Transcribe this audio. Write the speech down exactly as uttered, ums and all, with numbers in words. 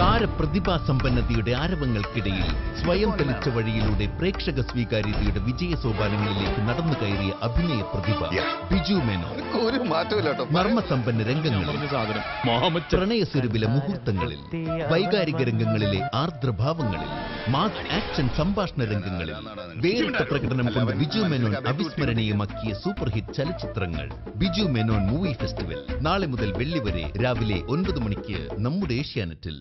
താര പ്രതിഭാ സമ്പന്നതയുടെ ആരവങ്ങൾക്കിടയിൽ സ്വയം തെളിച്ച വഴിയിലൂടെ പ്രേക്ഷക സ്വീകാര്യതയുടെ വിജയ സോപാനങ്ങളിലേക്ക് നടന്നു കയറിയ അഭിനയ പ്രതിഭ ബിജു മേനോൻ. മർമ്മസമ്പന്ന രംഗങ്ങളിൽ, പ്രണയസുരഭിലെ മുഹൂർത്തങ്ങളിൽ, വൈകാരിക രംഗങ്ങളിലെ ആർദ്രഭാവങ്ങളിൽ, മാസ് ആക്ഷൻ സംഭാഷണ രംഗങ്ങളിൽ വേറിട്ട പ്രകടനം കൊണ്ട് ബിജു മേനോൻ അവിസ്മരണീയമാക്കിയ സൂപ്പർ ഹിറ്റ് ചലച്ചിത്രങ്ങൾ. ബിജു മേനോൻ മൂവി ഫെസ്റ്റിവൽ നാളെ മുതൽ വെള്ളി വരെ രാവിലെ ഒൻപത് മണിക്ക് നമ്മുടെ ഏഷ്യാനെറ്റിൽ.